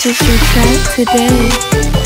teach you track today.